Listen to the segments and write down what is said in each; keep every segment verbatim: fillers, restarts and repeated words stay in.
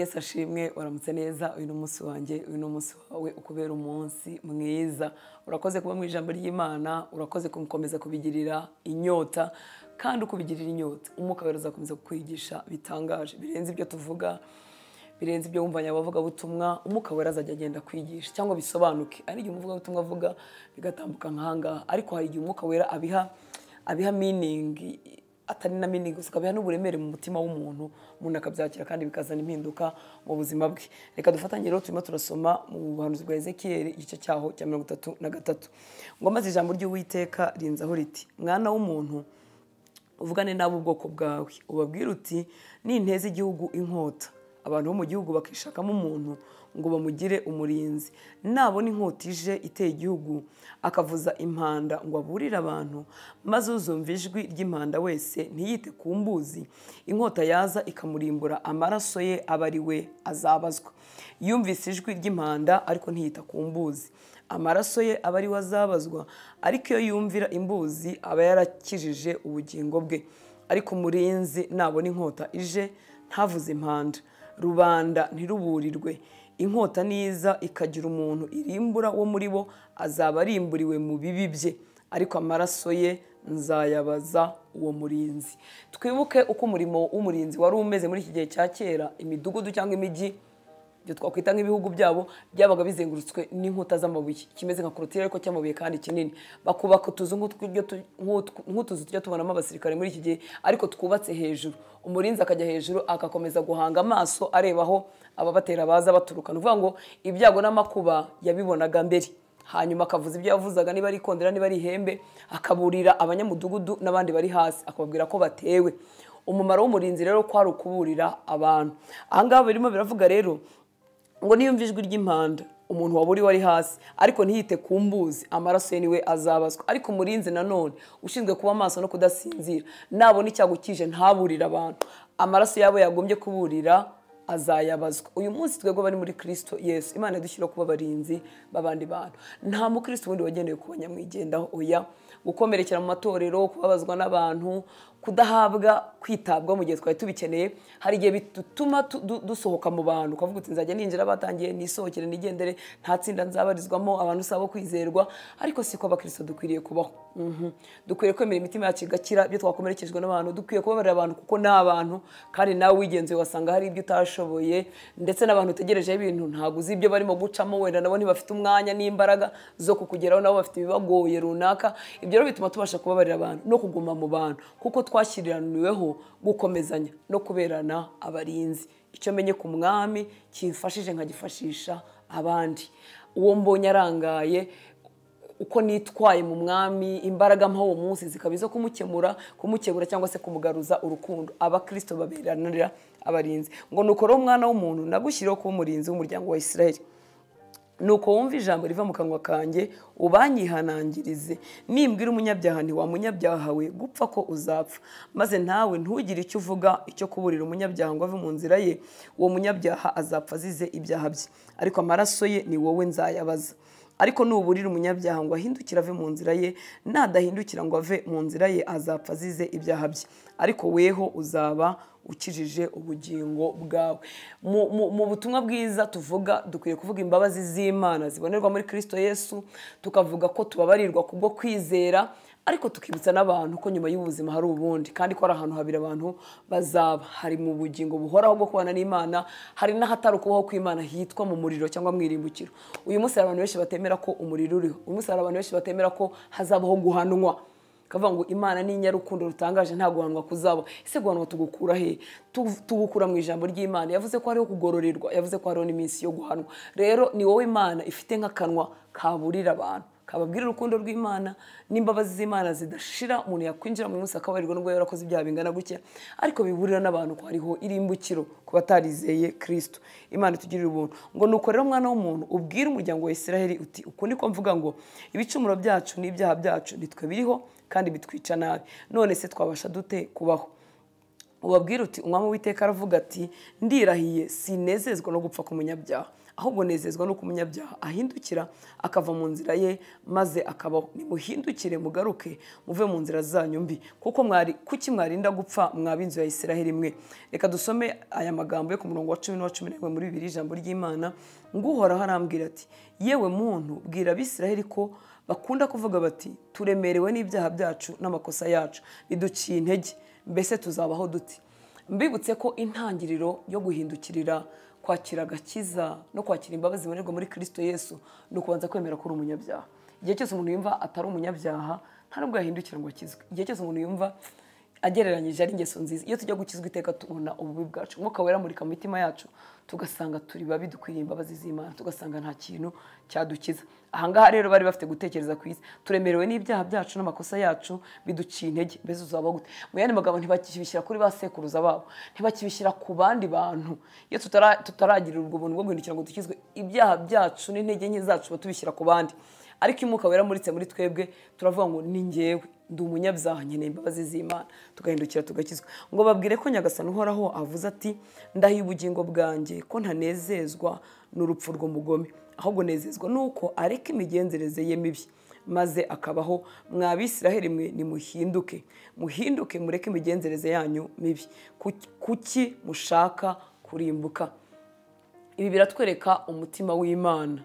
Yesu ashimwe uramutse neza uyu numunsi wanjye uyu numunsi wawe ukubera umunsi mwiza urakoze kuba mu ijambo ry'Imana urakoze kumkomeza kubigirira inyota kandi ukubigirira inyota umwuka weraza kumeza kukwigisha bitangaje birenze ibyo tuvuga birenze ibyo wumvanya bavuga butumwa umwuka weraza ajya agenda kwigisha cyangwa bisobanuke ari igihe umuvuga butumwa avuga bigatambuka nkanga ariko hari igihe umwuka wera abiha abiha meaning atari na meaning usukabiha n'uburemere mu mutima w'umuntu umuntu akabyakira kandi bikazana impinduka mu buzima bwe reka dufatanye rero turimo turasoma mu buhanuzi bwa Ezekiel igice cyaho cya mirongo itatu na gatatu ngo maze ijambo ry'Uwiteka rinzaho riti mwana w'umuntu uvugane nabo ubwoko bwawe ubabwira uti ninteze igihugu inkota abantu bo mu gihugu bakishakamo umuntu ngo bamugire umurinzi nabone inkotije iteye igihugu akavuza impanda ngo aburire abantu maze uzumva ijwi ry'impanda wese ntiyite kumbuzi inkota yaza ikamurimbura amaraso ye abari we azabazwa yumvise ijwi ry'impanda ariko ntiyita kumbuzi amaraso ye abari we azabazwa ariko iyo yumvira imbuzi aba yarakijije ubugingo bwe ariko umurinzi nabone inkota ije ntavuze impanda rubanda ntiruburirwe inkota niza ikagira umuntu irimbura wo muri bo azaba arimburiwe mu bibi bye ariko amaraso ye nzayabaza uwo murinzi twibuke uko umurimo w'umurinzi wari umeze muri iki gihe cya kera imidugudu cyangwa imijyi byo twakwita nk'ibihugu byabo byabaga bizengurutswe n'inkuta z'amabuye kimeze nka korotire ariko cy'amabuye kandi kinini bakubaka utuzu nk'utuzu tujya tubonamo abasirikare muri iki gihe ariko twubatse hejuru umurinzi akajya hejuru akakomeza guhanga amaso arebaho ababatera baza baturuka nuvuga ngo ibyago n'amakuba yabibonaga mbere hanyuma akavuza ibyo yavuzaga niba ari kondera niba ari ihembe akaburira abanyamudugudu n'abandi bari hasi akababwira ko batewe umumaro w'umurinzi rero kwari ukuburira abantu ahangaho birimo biravuga rero ngo niyumva ijwi ry'impanda umuntu waburi wari hasi ariko ntiyite kumbuzi amaraso ye niwe azabazwa ariko umurinzi nanone ushinzwe kuba maso no kudasinzira nabona icyago kije ntaburira abantu amaraso yabo yagombye kuburira azayabazwa uyu munsi twego bari muri Kristo Yesu Imana idushyira kuba barinzi babandi bantu nta mu Kristo wundi wagenewe kubanya mwigendaho oya gukomerekera mu matorero kubabazwa n'abantu kudahabwa kwitabwa mu gihe twari tubikeneye hari igihe bitutuma dusohoka mu bantu ukavuga uti nzajya ninjira batangiye nisohokere nigendere nta tsinda nzabarizwamo abantu sabo kwizerwa ariko siko abakristo dukwiriye kubaho dukwiriye kwemera imitima yacu igakira ibyo twakomerekejwe n'abantu dukwiriye kubabarira abantu kuko n'abantu kandi nawe wigenzuye wasanga hari ibyo utashoboye ndetse n'abantu utegerejeho ibintu ntago uzi ibyo barimo gucamo wenda nabo ntibafite umwanya n'imbaraga zo kukugeraho nabo bafite ibibagoye runaka ibyo rero bituma tubasha kubabarira abantu no kuguma mu bantu kuko twashyiriraniweho gukomezanya no kuberana abarinzi icyo menye ku mwami kimfashije nkagifashisha abandi uwo mbonye arangaye uko nitwaye mu mwami imbaraga mpa uwo munsi zikabizo kumukemura kumukebura cyangwa se kumugaruza urukundo abakristo baberanira abarinzi ngo nuko ro mwana w'umuntu nagushyiriho ku murinzi w'umuryango wa Isirayeli nuko wumva ijambo riva mu kanwa kanjye ubanyihanangirize nimbwira umunyabyaha nti wa munyabyaha we gupfa ko uzapfa maze ntawe ntugire icyo uvuga icyo kuburira umunyabyaha ngo ave mu nzira ye uwo munyabyaha azapfa azize ibyaha bye ariko amaraso ye ni wowe nzayabaza ariko nuburira umunyabyaha ngo ahindukira ave mu nzira ye nadahindukira ngo ave mu nzira ye azapfa azize ibyaha bye ariko weho uzaba ukijije ubugingo bwawe mu butumwa bwiza tuvuga dukwiye kuvuga imbabazi z'Imana zibonerwa muri Kristo Yesu tukavuga ko tubabarirwa kubwo kwizera ariko tukibutsa n'abantu ko nyuma y'ubuzima hari ubundi kandi ko ari ahantu habira abantu bazaba hari mu bugingo buhoraho bwo kubana n'Imana hari n'ahatari kubaho kw'Imana hitwa mu muriro cyangwa mwirimbukiro uyu munsi abantu benshi batemera ko umuriro uriho uyu munsi abantu benshi batemera ko hazabaho guhanwa kavuga ngo Imana ni inyarukundo rutangaje nta guhanwa kuzaba ese guhanwa tugukura he tugukura mu ijambo ry'Imana yavuze ko ariho kugororerwa yavuze ko ariho n'iminsi yo guhanwa rero ni wowe Imana ifite nk'akanwa kaburira abantu kababwira urukundo rw'Imana n'imbabazi z'Imana zidashira umuntu yakwinjira mu munsi akabarirwa n'ubwo yarakoze ibyaha bingana gutya ariko biburira n'abantu ko ariho irimbukiro kubatarizeye Kristo Imana tugirira ubuntu ngo nuko rero mwana w'umuntu ubwira umuryango wa Isirayeli uti uko niko mvuga ngo ibicumuro byacu n'ibyaha byacu nitwe biriho kandi bitwica nabi none se twabasha dute kubaho ubabwira uti umwami w'Iteka aravuga ati ndirahiye sinezezwa no gupfa ku munyabyaha ahubwo nezezwa no kumenya byaha ahindukira akava mu nzira ye maze akabaho. Nimuhindukire mugaruke muve mu nzira zanyu mbi kuko mwari kuki mwarinda gupfa mwabinzu ya Isiraheli mwe. Reka dusome aya magambo yo ku murongo wa cumi na cumi na rimwe muri Bibiliya ijambo ry'Imana ngo Uhoraho arambwira ati yewe muntu bwira Abisiraheli ko bakunda kuvuga bati turemerewe n'ibyaha byacu n'amakosa yacu biduciye intege mbese tuzabaho duti. Mbibutse ko intangiriro yo guhindukirira kwakira agakiza no kwakira imbabazi zibonerwa muri Kristo Yesu no kubanza kwemera ko uri umunyabyaha. Igihe cyose umuntu yumva atari umunyabyaha nta nubwo yahindukira ngo akizwe. Igihe cyose umuntu yumva agereranyije ari ingeso nziza iyo tujya gukizwa iteka tubona ububi bwacu. Umwuka wera muri kamitima yacu tugasanga turi babi dukwiriye imbabazi z'Imana tugasanga nta kintu cyadukiza. Aha ngaha rero bari bafite gutekereza kwisi turemerewe n'ibyaha byacu n'amakosa yacu biduciye intege mbese uzaba gute. Muyane magabo ntibakibishyira kuri basekuruza babo ntibakibishyira ku bandi bantu. Iyo tutaragira urwo buntu bwo guhindukira ngo dukizwe ibyaha byacu n'intege nke zacu batubishyira ku bandi. Ariko imuka wera muritse muri twebwe turavuga ngo ni ngewe ndi umunyabyaha nyene imbabazi z'Imana tugahindukira tugakizwa. Ngo babwire ko Nyagasani Uhoraho avuze ati ndahiye ubugingo bwanjye ko ntanezezwa n'urupfu rw'umugome ahubwo nezezwa nuko areka imigenzereze ye mibi maze akabaho. Mwa Bisiraheli mwe nimuhinduke muhinduke mureke imigenzereze yanyu mibi kuki mushaka kurimbuka. Ibi biratwereka umutima w'Imana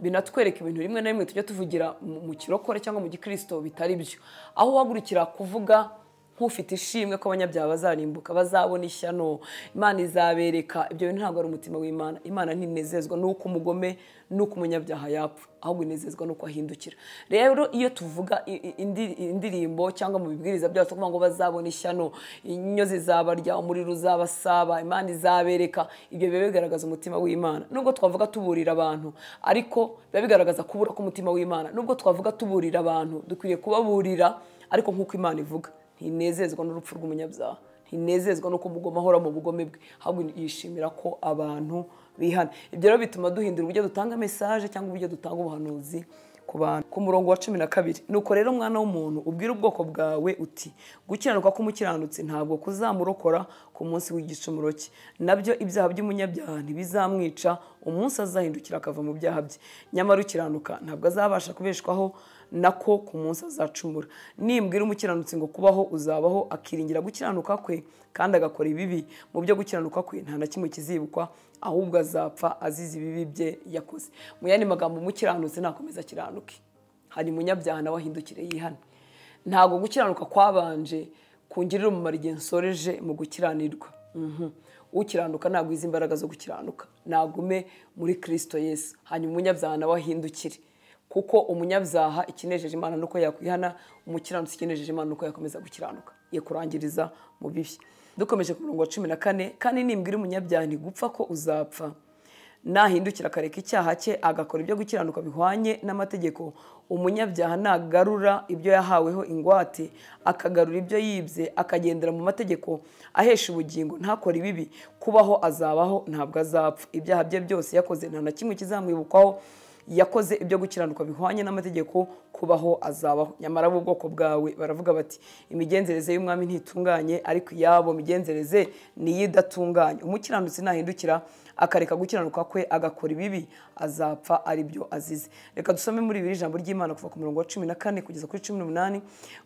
binatwereka ibintu rimwe na rimwe tujya tuvugira mu kirokore cyangwa mu gikristo bitari byo aho wagurikira kuvuga nk'ufite ishimwe ko abanyabyaha bazarimbuka bazabona ishyano Imana izabereka. Ibyo bintu ntabwo ari umutima w'Imana. Imana ntinezezwa nuko umugome nuko umunyabyaha yapfa ahubwo inezezwa nuko ahindukira. Rero iyo tuvuga indirimbo cyangwa mu bibwiriza byacu kuvuga ngo bazabona ishyano inyo zizabarya umuriro uzabasaba Imana izabereka ibyo bibe bigaragaza umutima w'Imana. Nubwo twavuga tuburira abantu ariko biba bigaragaza kubura k'umutima w'Imana. Nubwo twavuga tuburira abantu dukwiriye kubaburira ariko nk'uko Imana ivuga ntinezezwa n'urupfu rw'umunyabyaha ntinezezwa no kumugoma ahora mu bugome bwe ahubwo yishimira ko abantu bihana. Ibyo rero bituma duhindura uburyo dutanga message cyangwa uburyo dutanga ubuhanuzi ku bantu. Ku murongo wa cumi na kabiri nuko rero mwana w'umuntu ubwira ubwoko bwawe uti gukiranuka kumukiranutsi ntabwo kuzamurokora ku munsi w'igicumuro cye nabyo ibyaha by'umunyabyaha ntibizamwica umunsi azahindukira akava mu byaha bye nyamara ukiranuka ntabwo azabasha kubeshwaho nako ku munsi azacumura. Nimbwira umukiranutsi ngo kubaho uzabaho akiringira gukiranuka kwe kandi agakora ibibi mu byo gukiranuka kwe nta na kimwe kizibukwa ahubwo azapfa azize ibibi bye yakoze. Muyane magambo umukiranutsi nakomeza kiranuke hari umunyabyaha nawe ahindukire yihana. Ntago gukiranuka kwabanje kungirira umumaro igihe nsoreje mu gukiranirwa. Mhm ukiranuka nagwiza imbaraga zo gukiranuka nagume muri Kristo Yesu hanyuma umunyabyaha nawe ahindukire kuko umunyabyaha ikinejeje Imana nuko yakwihana umukiranutsi ikinejeje Imana nuko yakomeza gukiranuka ye kurangiriza mu bibi. Dukomeje ku murongo wa cumi na kane kandi nimbwira umunyabyaha ntigupfa ko uzapfa nahindukira akareka icyaha cye agakora ibyo gukiranuka bihwanye n'amategeko umunyabyaha nagarura ibyo yahaweho ingwate akagarura ibyo yibye akagendera mu mategeko ahesha ubugingo ntakora ibibi kubaho azabaho ntabwo azapfa ibyaha bye byose yakoze nta na kimwe kizamwibukwaho yakoze ibyo gukiranuka bihwanye n'amategeko kubaho azabaho. Nyamara ubwoko bwawe baravuga bati imigenzereze y'umwami ntitunganye ariko yabo migenzereze niyidatunganye. Umukiranutsi nahindukira akareka gukiranuka kwe agakora ibibi azapfa ari byo azize. Reka dusome muri Bibiliya ijambo ry'Imana kuva ku murongo wa cumi na kane kugeza kuri cumi n'umunani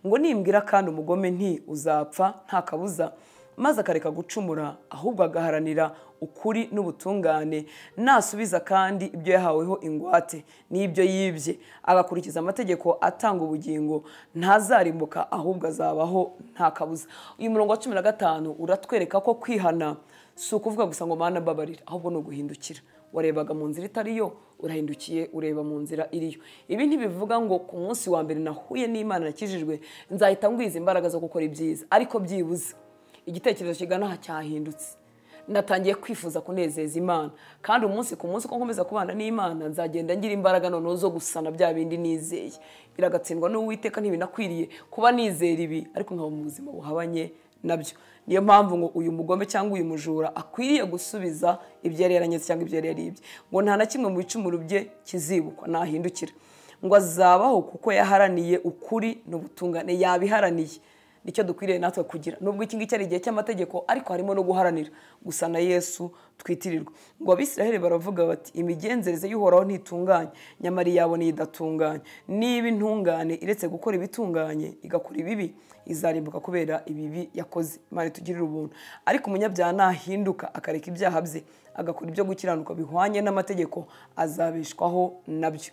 ngo nimbwira kandi umugome nti uzapfa nta kabuza maze akareka gucumura ahubwo agaharanira ukuri n'ubutungane nasubiza kandi ibyo yahaweho ingwate n'ibyo yibye agakurikiza amategeko atanga ubugingo ntazarimbuka ahubwo azabaho nta kabuza. Uyu murongo wa cumi na gatanu uratwereka ko kwihana si ukuvuga gusa ngo Mana mbabarira ahubwo no guhindukira warebaga mu nzira itariyo urahindukiye ureba mu nzira iriyo. Ibi ntibivuga ngo ku munsi wa mbere nahuye n'Imana nakijijwe nzahita ngwiza imbaraga zo gukora ibyiza ariko byibuze igitekerezo kigana cyahindutse natangiye kwifuza kunezeza Imana kandi umunsi ku munsi ko nkomeza kubana n'Imana nzagenda ngira imbaraga none zo gusana bya bindi nizeye biragatsindwa n'Uwiteka ntibinakwiriye kuba nizera ibi ariko nkaba mu buzima buhabanye nabyo. Niyo mpamvu ngo uyu mugome cyangwa uyu mujura akwiriye gusubiza ibyo yareranyeze cyangwa ibyo yareribye ngo nta na kimwe mu bicumuro bye kizibukwa nahindukira ngo azabaho kuko yaharaniye ukuri n'ubutungane yabiharaniye nicyo dukwiriye natwe kugira nubwo iki ngiki ari gihe cy'amategeko ariko harimo no guharanira gusa na Yesu twitirirwa ngo abisiraheli baravuga bati imigenzereze y'Uhoraho ntitunganye nyamari yabone idatunganye niba intungane iretse gukora ibitunganye igakora ibibi izarimbuka kubera ibibi yakoze mari tugirira ubuntu ariko umunyabyaha nahinduka akareka ibyaha bye agakora ibyo gukiranuka bihwanye n'amategeko azabishwaho nabyo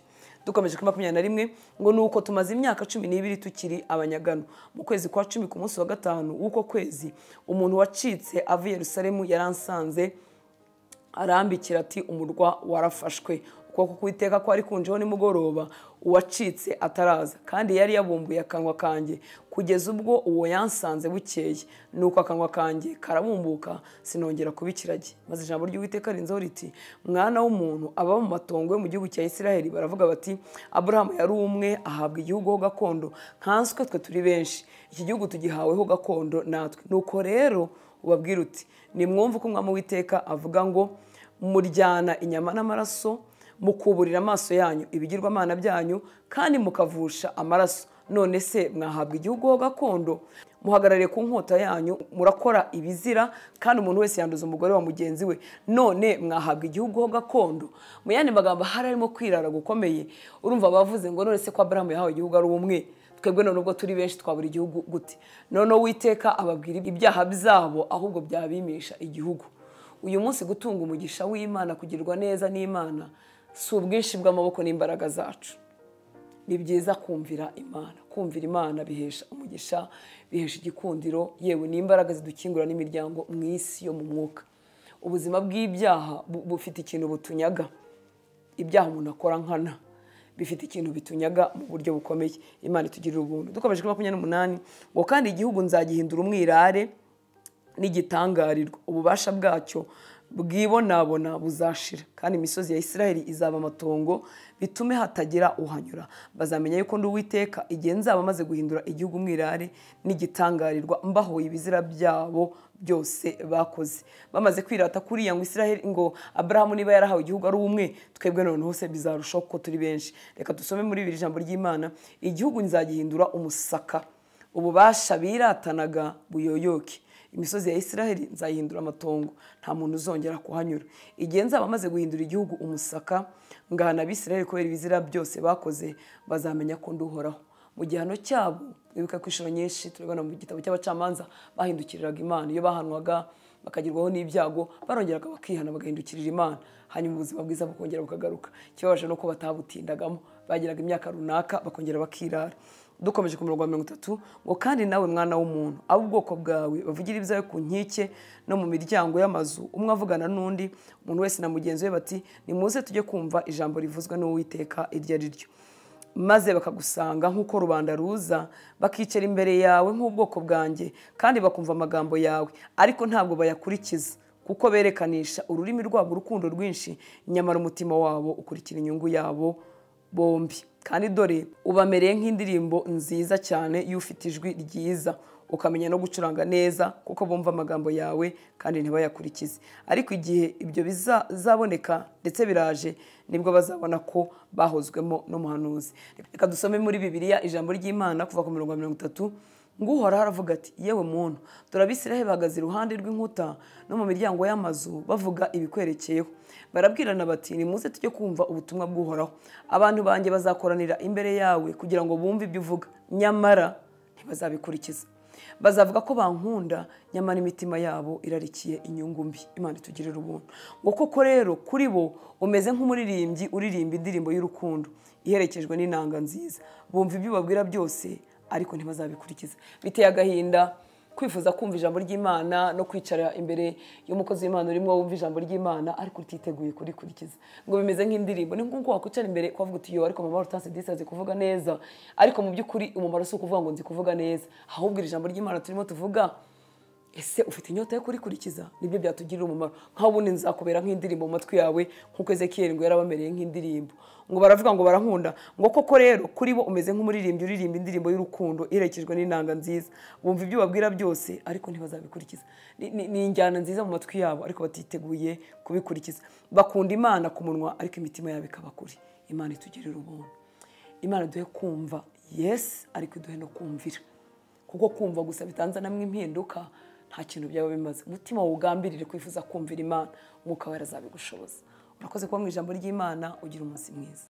dukomeje kuri makumyabiri na rimwe ngo nuko tumaze imyaka cumi n'ibiri tukiri abanyagano mu kwezi kwa cumi ku munsi wa gatanu uko kwezi umuntu wacitse ava i Yerusalemu yaransanze arambikira ati umurwa warafashwe kuko kwiteka ko ari kunjeho nimugoroba uwacitse ataraza kandi yari yabumbuye akanwa kanjye kugeza ubwo uwo yansanze bukeye nuko akanwa kanjye karabumbuka sinongera kubikirage maze ijambo ry'Uwiteka rinzaho riti mwana w'umuntu aba mu matongo yo mu gihugu cya Isiraheli baravuga bati Abraham yari umwe ahabwa igihugu gakondo nkanswe twe turi benshi iki gihugu tugihaweho gakondo natwe nuko rero ubabwira uti nimwumva ko umwami Uwiteka avuga ngo muryana inyama n'amaraso mukuburira amaso yanyu ibigirwa mana byanyu kandi mukavusha amaraso none se mwahabwa igihugu gakondo muhagarare ku nkota yanyu murakora ibizira kandi umuntu wese yanduza umugore wa mugenzi we none mwahabwa igihugu gakondo muyane bagamba harimo kwirara gukomeye urumva bavuze ngo none se kwa Abraham yahawe igihugu ari umwe twebwe none ubwo turi benshi twabura igihugu gute none Uwiteka ababwira ibyaha byabo ahubwo byabimisha igihugu uyu munsi gutunga umugisha w'Imana kugirwa neza n'Imana si ubwinshi bw'amaboko n'imbaraga zacu ni byiza kumvira Imana kumvira Imana bihesha umugisha bihesha igikundiro yewe n'imbaraga zidukingura n'imiryango mu isi yo mu mwuka ubuzima bw'ibyaha bufite ikintu butunyaga ibyaha umuntu akora nkana bifite ikintu bitunyaga mu buryo bukomeye Imana itugirira ubuntu dukomeje kuri makumyabiri n'umunani ngo kandi igihugu nzagihindura umwirare n'igitangarirwa ububasha bwacyo bwibonabona buzashira kandi imisozi ya Isiraheli izaba amatongo bitume hatagira uhanyura bazamenya yuko ndi Uwiteka igihe nzaba maze guhindura igihugu umwirare n'igitangarirwa mbahoye ibizira byabo byose bakoze bamaze kwirata kuri ya Isiraheli ngo Abraham niba yarahawe igihugu ari umwe twebwe none hose bizarushaho ko turi benshi reka dusome muri bibiri ijambo ry'Imana igihugu nzagihindura umusaka ububasha biratanaga buyoyoke imisozi ya Isiraheli nzayihindura amatongo nta muntu uzongera kuhanyura igihe nzaba amaze guhindura igihugu umusaka ngahana abisiraheli kubera ibizira byose bakoze bazamenya ko ndi Uhoraho mu gihano cyabo bibuka ko inshuro nyinshi turibona mu gitabo cy'abacamanza bahindukiriraga Imana iyo bahanwaga bakagirwaho n'ibyago barongeraga bakihana bagahindukirira Imana hanyuma ubuzima bwiza bukongera bukagaruka kibabaje no ko batabutindagamo bagiraga imyaka runaka bakongera bakirara dukomeje ku murongo wa mirongo itatu ngo kandi nawe mwana w'umuntu abubwoko bwawe bavugira ibyawe ku nkike no mu miryango y'amazu umwe avugana n'undi umuntu wese na mugenzi we bati nimuze tujye kumva ijambo rivuzwa n'Uwiteka irya riryo maze bakagusanga nk'uko rubanda ruza bakicera imbere yawe nk'ubwoko bwanjye kandi bakumva amagambo yawe ariko ntabwo bayakurikiza kuko berekanisha ururimi rwabo urukundo rwinshi nyamara umutima wabo ukurikira inyungu yabo bombi kandi dore ubamereye nk'indirimbo nziza cyane y'ufite ijwi ryiza ukamenya no gucuranga neza kuko bumva amagambo yawe kandi ntibayakurikize ariko igihe ibyo bizaboneka ndetse biraje nibwo bazabona ko bahozwemo n'umuhanuzi reka dusome muri Bibiliya ijambo ry'Imana kuva ku mirongo mirongo itatu Nguhoraho aravuga ati yewe muntu dore Abisiraheli bahagaze iruhande rw'inkuta no mu miryango y'amazu bavuga ibikwerekeyeho barabwirana bati nimuze tujye kumva ubutumwa bw'Uhoraho abantu banjye bazakoranira imbere yawe kugira ngo bumve ibyo uvuga nyamara ntibazabikurikiza bazavuga ko bankunda nyamara imitima yabo irarikiye inyungu mbi Imana itugirira ubuntu ngo koko rero kuri bo umeze nk'umuririmbyi uririmba indirimbo y'urukundo iherekejwe n'inanga nziza bumva ibyo babwira byose ariko ntibazabikurikiza biteye agahinda kwifuza kumva ijambo ry'Imana no kwicara imbere y'umukozi w'Imana urimo wumva ijambo ry'Imana ariko utiteguye kurikurikiza ngo bimeze nk'indirimbo ni nk'uko wakwicara imbere kwavuga uti yo ariko mama utanse disaze kuvuga neza ariko mu by'ukuri umumaro si ukuvuga ngo nzi kuvuga neza ahubwo ijambo ry'Imana turimo tuvuga ese ufite inyota yo kurikurikiza nibyo byatugirira umumaro nk'abundi nzakubera nk'indirimbo mu matwi yawe nk'uko Ezekiel ngo yarabamereye nk'indirimbo ngo baravuga ngo barankunda ngo koko rero kuri bo umeze nk'umuririmbyi uririmba indirimbo y'urukundo iherekejwe n'inanga nziza bumva ibyo babwira byose ariko ntibazabikurikiza ni injyana nziza mu matwi yabo ariko batiteguye kubikurikiza bakunda Imana ku munwa ariko imitima yabo ikaba kure Imana itugirira ubuntu Imana duhe kumva yes ariko duhe no kumvira kuko kumva gusa bitanza namwe impinduka nta kintu byaba bimaze. Umutima wugambirire kwifuza kumvira Imana, umwuka wera azabigushoboza. Urakoze kuba mu ijambo ry'Imana, ugira umunsi mwiza.